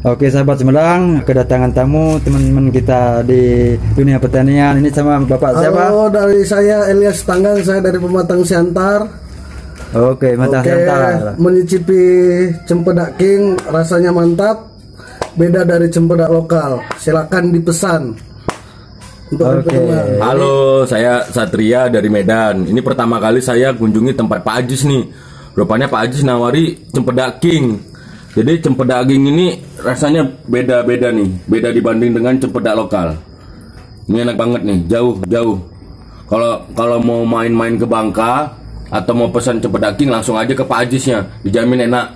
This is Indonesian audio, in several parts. Oke sahabat Sumedang, kedatangan tamu teman-teman kita di dunia pertanian. Ini sama Bapak siapa? Halo, dari saya Elias Sitanggang, saya dari Pematang Siantar. Oke, Pematang Siantar. Menyicipi cempedak king, rasanya mantap. Beda dari cempedak lokal. Silakan dipesan. Halo, saya Satria dari Medan. Ini pertama kali saya kunjungi tempat Pak Ajis nih. Rupanya Pak Ajis nawari cempedak king. Jadi cempedak king ini rasanya beda-beda nih, beda dibanding dengan cempedak lokal. Ini enak banget nih, jauh-jauh. Kalau mau main-main ke Bangka atau mau pesan cempedak king langsung aja ke Pak Ajisnya, dijamin enak.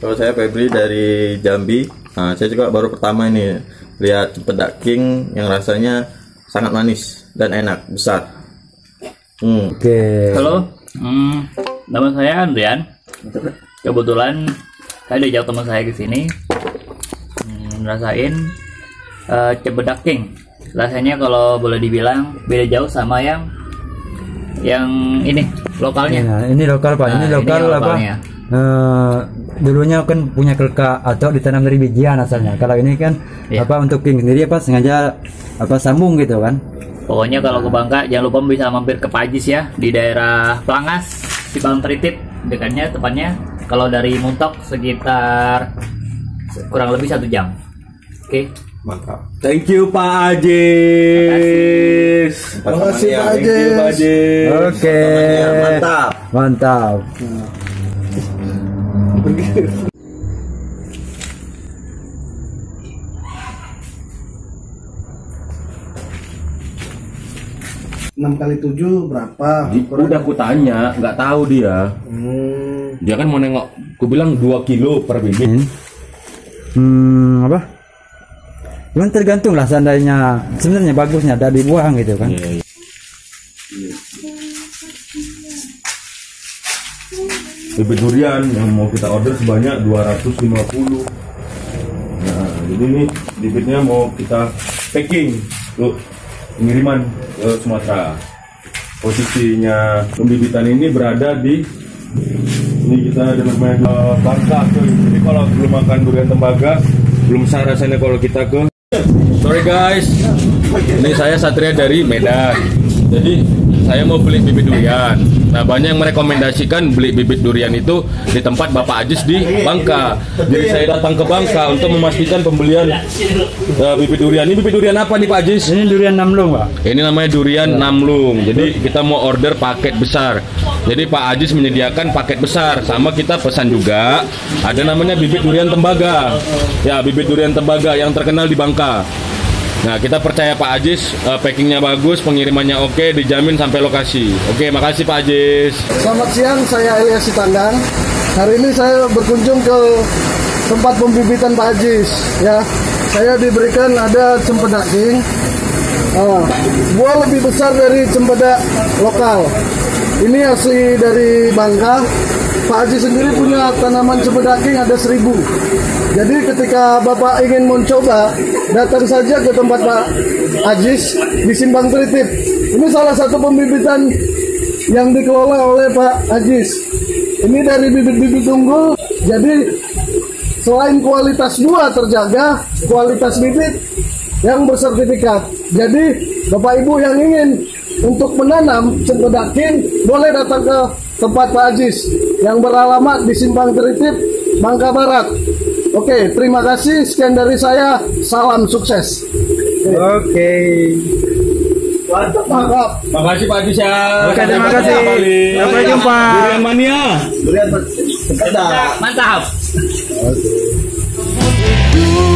Kalau saya Febri dari Jambi, nah, saya juga baru pertama ini lihat cempedak king yang rasanya sangat manis dan enak, besar. Oke. Halo, nama saya Andrian. Kebetulan saya diajak teman saya ke sini ngerasain cempedak king. Rasanya kalau boleh dibilang beda jauh sama yang ini lokalnya. Ya, ini lokal Pak, ini lokal apa? Dulunya kan punya kelka atau ditanam dari bijian asalnya. Kalau ini kan untuk king sendiri apa sengaja sambung gitu kan. Pokoknya kalau ke Bangka jangan lupa bisa mampir ke Pak Ajis ya, di daerah Pelangas, Simpang Teritip dekatnya tepatnya. Kalau dari Muntok sekitar kurang lebih 1 jam. Oke, mantap. Thank you Pak Ajis. Terima kasih Pak Ajis. Oke, mantap. Mantap. Enam kali 7 berapa? Udah aku tanya, nggak tahu dia. Dia kan mau nengok, aku bilang 2 kilo per bibit. Cuman tergantung lah, seandainya sebenarnya bagusnya ada dibuang gitu kan. Bibit durian yang mau kita order sebanyak 250. Nah, jadi ini bibitnya mau kita packing untuk pengiriman ke Sumatera. Posisinya pembibitan ini berada di ini, kita ada namanya Bangka. Jadi kalau belum makan durian tembaga belum sah rasanya kalau kita ke. Sorry guys, ini saya Satria dari Medan. Jadi saya mau beli bibit durian. Nah, banyak yang merekomendasikan beli bibit durian itu di tempat Bapak Ajis di Bangka. Jadi saya datang ke Bangka untuk memastikan pembelian bibit durian. Ini bibit durian apa nih Pak Ajis? Ini durian namlung Pak. Ini namanya durian namlung. Jadi kita mau order paket besar. Jadi Pak Ajis menyediakan paket besar, sama kita pesan juga. Ada namanya bibit durian tembaga. Ya, bibit durian tembaga yang terkenal di Bangka. Nah, kita percaya Pak Ajis, packingnya bagus, pengirimannya oke, dijamin sampai lokasi. Oke, makasih Pak Ajis. Selamat siang, saya Elias Sitanggang. Hari ini saya berkunjung ke tempat pembibitan Pak Ajis. Ya, saya diberikan ada cempedak king. Buah lebih besar dari cempedak lokal. Ini asli dari Bangka. Pak Ajis sendiri punya tanaman cempedak king ada 1000. Jadi ketika Bapak ingin mencoba, datang saja ke tempat Pak Ajis di Simpang Teritip. Ini salah satu pembibitan yang dikelola oleh Pak Ajis. Ini dari bibit-bibit unggul. Jadi selain kualitas buah terjaga, kualitas bibit yang bersertifikat. Jadi Bapak Ibu yang ingin untuk menanam cempedak king boleh datang ke tempat Pak Ajis yang beralamat di Simpang Teritip, Bangka Barat. Oke, terima kasih. Sekian dari saya. Salam sukses. Oke. Mantap. Makasih Pak Ajis ya. Oke, terima kasih. Sampai jumpa. Durian mania. Durian mantap. Oke.